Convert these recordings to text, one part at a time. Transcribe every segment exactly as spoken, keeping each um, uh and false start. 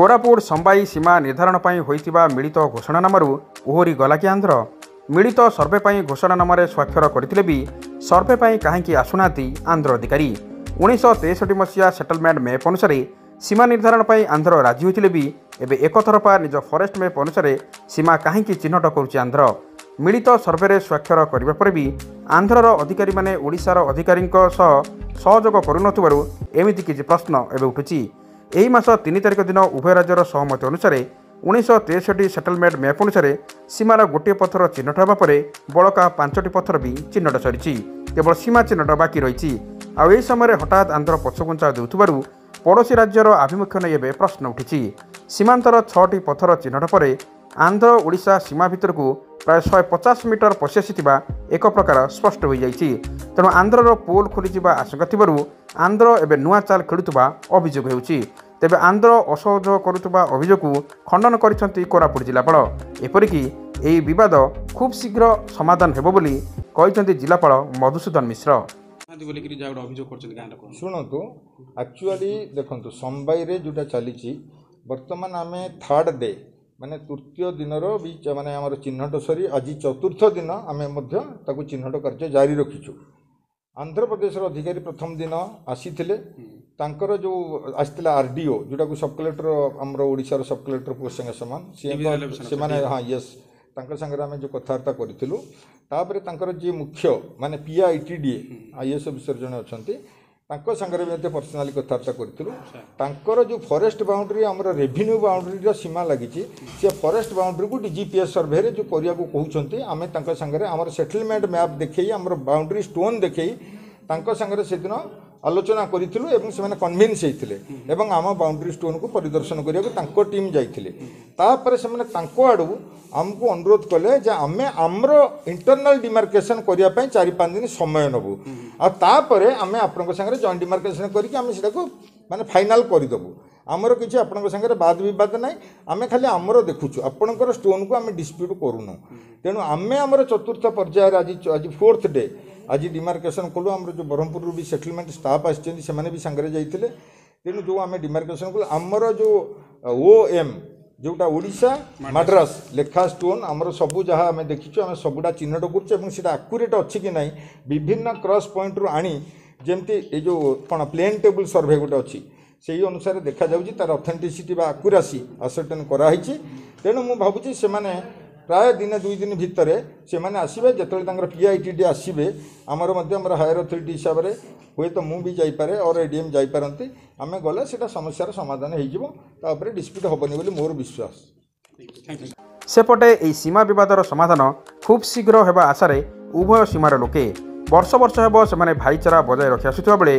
कोरापुट संबाई सीमा निर्धारण पर होता मिलित घोषणानामू ओहरी गला केन्द्र मिलित सर्वे घोषणानाम स्वाक्षर करते भी सर्वे कहीं आसुना आंध्र अधिकारी उन्नीस तेसठ मसीहा सेटलमेंट मैप अनुसार सीमा निर्धारण पर आंध्र राजी होते भी एवं एकथरपा निज फरेस्ट मैप अनुसार सीमा कहीं चिह्नट कर मिलित सर्वे स्वाक्षर करने पर भी आंध्रर अधिकारी माने ओडिशार अधिकारी सहयोग करूनथुवारु एमिति किछि प्रश्न एवं उठुछि। एही मास तीन तारिख दिन उभय राज्यर सहमति अनुसार उन्नीस तेसठ सेटलमेंट मैप अनुसार सीमार गोटे पथर चिह्नट होगा पर बड़का पांचटी पथर भी चिह्नट सरी केवल सीमा चिह्नट बाकी रही आई समय हठात आंध्र पछघुंचा देउथुवारु पड़ोशी राज्यर आभिमुख्य नहीं एवं प्रश्न उठिछि। सीमांतर छटी पथर चिह्नट पर आंध्र ओडिशा सीमा भितर को प्राय शहे पचास मीटर पशिया एक प्रकार स्पष्ट हो जाए तेणु आंध्रर पोल खोली आशंका थी आंध्र एवं नुआ चाल खेलुवा अभियोग हो तेज आंध्र असहयोग करुवा अभियोग खंडन कर कोरापुट जिलापाल एपरिकी यही बद खूब शीघ्र समाधान होती जिलापाल मधुसूदन मिश्र शुणु एक्चुअली देखो संबाई जोटा चली बर्तमान आम थर्ड डे माने तृतीय दिन भी माने आम चिह्नट सरी आज चतुर्थ दिन आमे मध्य चिह्नट कार्य जारी रखीचु। आंध्र प्रदेश अधिकारी प्रथम दिन आसी तांकर जो आसी आरडीओ जोटा को सब कलेक्टर आमर ओडिशार सब कलेक्टर पोस्ट संगे सामान से हाँ यस तांकर संगे आम जो कथबार्ता करूँ तापर जी मुख्य माने P I T D IAS officer जन अच्छा तांको संगरे भी पर्सनाली कथबार्ता करूँ जो फॉरेस्ट बाउंड्री आम रेवेन्यू बाउंड्री सीमा लगी फॉरेस्ट बाउंड्री को डीजीपीएस सर्वे जो करिया को कहते आम संगे आम सेटलमेंट मैप देखई आम बाउंड्री स्टोन देखई संगे से दिन आलोचना करूँ एवं से कन्विन्स होते आम बाउंड्री स्टोन को परिदर्शन करने टीम जापर से आड़ आमको अनुरोध कले आम आमर इंटरनल डिमार्केसन करने चार पाँच दिन समय नबू आपर आम आपंक सागर जॉइंट डिमार्केसन करके माने फाइनाल करदेबू आमर किसी आपंक सागर बाद बद ना आम खाली आमर देखुचु आपणकर स्टोन को आम डिस्प्यूट करूँ तेणु आम आमर चतुर्थ पर्यायर आज आज फोर्थ डे आज डिमार्केसन कलु आम जो ब्रह्मपुर भी सेटलमेंट स्टाफ आसने भी सांगे जाते तेणु जो आम डिमार्केसन कलु आमर जो ओ एम जोटा ओडिशा मद्रास लेखा स्टोन आमर सबू जहाँ आम देखीचु आम सबूटा चिह्नट करूँ आक्यूरेट अच्छी कि नहीं विभिन्न क्रॉस पॉइंट रू आनी जेमती ये जो कौन प्लेन टेबुल सर्वे गोटे अच्छी से ही अनुसार देखा जाउची तार ऑथेंटिसिटी बा आक्यूरेसी असर्टेन कराई तेणु मु भाबुची से माने प्राय दिन दुई दिन भितर से आसवे जिते पी आई टी डी आसवे आमर मध्यम हायर अथॉरिटी हिसाब से हे तो मुझे जापे और एडीएम जापारती आम गले से समस्यार समाधान होपर डिस्प्यूट हेनी मोर विश्वास। सेपटे यह सीमा बदर समाधान खूब शीघ्र होगा आशार उभय सीमार लोके वर्ष वर्ष होब से भाईचारा बजाय रखी आसुवा बेले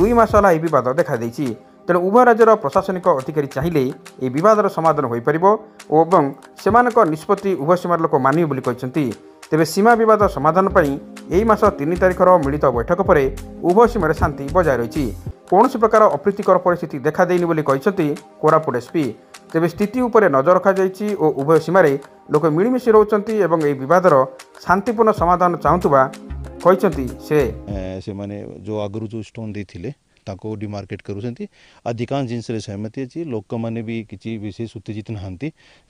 दुई मस है यह बद देखाई तेणु उभय राज्यर प्रशासनिक अधिकारी चाहिए यह बदर समाधान हो पार और सेमानक निष्पत्ति उभय सीमार लोक मानिबे कहते तेज सीमा बद समाधान यही मास तीन तारिखर मिलित बैठक पर उभय सीमार शांति बजाय रही कौन प्रकार अप्रीतिकर परिस्थिति देखा देनी कोरापुट एसपी तेज स्थिति उपर नजर रखा जाए और उभय सीमार लोक मिलमिशि रोचती और यह बदर शांतिपूर्ण समाधान चाहूबा जो आगुरी जो स्टोन देते ताको डिमार्केट करूँगी अधिकांश जिनसे सहमति अच्छी लोक मैंने भी किसी विशेष उत्तेजित ना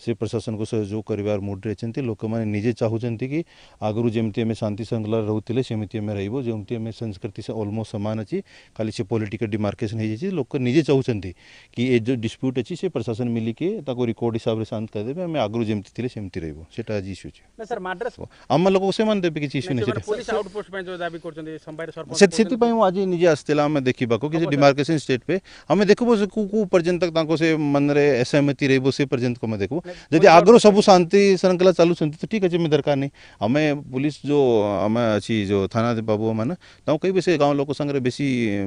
से प्रशासन को सहयोग कर मुड रही लोक मैंने निजे चाहते कि आगुरी जमी आम शांति श्रृंखला रोते सेमती आम रोमती आम संस्कृति से अलमोस्ट सामान अच्छी खाली से पॉलिटिकल डिमार्केसन हो लोक निजे चाहते कि ये जो डिस्प्यूट अच्छी से प्रशासन मिलिके रिकॉर्ड हिसाब से शांत करदे आम आगुरी जमी सेमती रोटा आज इश्यू है आम लोक से देवे किसी इश्यू नहीं आज निजे आसला आम देखा किसी डिमार्केशन स्टेट पे हमें देखो कु पर्यंत तक ताको से मन रे असहमति रही से पर्यंत को मैं देखो यदि आग्रो सब शांति श्रृंखला चालू तो ठीक अच्छे दरकार नहीं हमें पुलिस जो आम अच्छी जो थाना बाबू मैंने कह से गाँव लोक संगे बेसी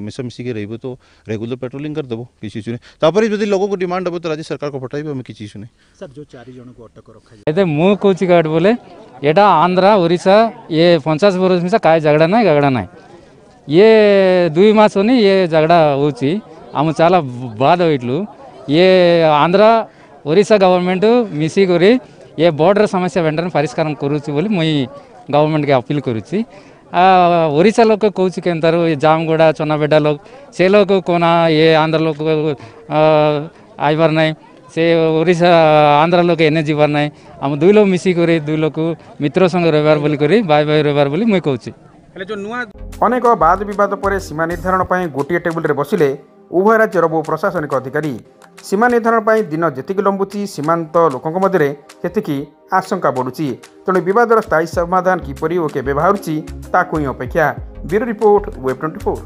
मिसामिशिके रही तो रेगुलर पेट्रोलिंग करदेव किसी इश्यू नहीं तापर जब लोक को डिमांड हे तो राज्य सरकार को पठाइबे हमें किसी इश्यू नहीं। सर जो चार जन को अटक रखा मुझे कौची कार्ड बोले यहाँ आंध्रा ओडिशा ये पचास बरस मिसा काय झगड़ा ना झगड़ा ना ये दुई मस होनी ये झगड़ा होम चला बाध हो ये आंध्र ओडिशा गवर्नमेंट मिसिक ये बॉर्डर समस्या वेंटर परिष्कार करुच्ची बोली मुई गवर्नमेंट के अपील करुच्ची ओडिशा लोग कौच के अंतर ये जामगोड़ा चनाबेटा लोग से लोग कोना ये आंध्र लोग आईबार नहीं से ओडिशा आंध्र लोक एने जीवार ना आम दुई लोग मिसिक दुई लोग मित्र संग रविवार बोली करी बाय बाय रविवार बोली मुझे कहूँ जो नुआ अनेक बाद विवाद पर सीमा निर्धारण पर गोटे टेबुल बसिले उभय राज्यर बहु प्रशासनिक अधिकारी सीमा निर्धारण पर दिन जी लंबुची सीमांत लोक मध्य से आशंका बढ़ुची तेणु बदर स्थायी समाधान किपर और केवे बाहर ताकू अपेक्षा bureau report web twenty four.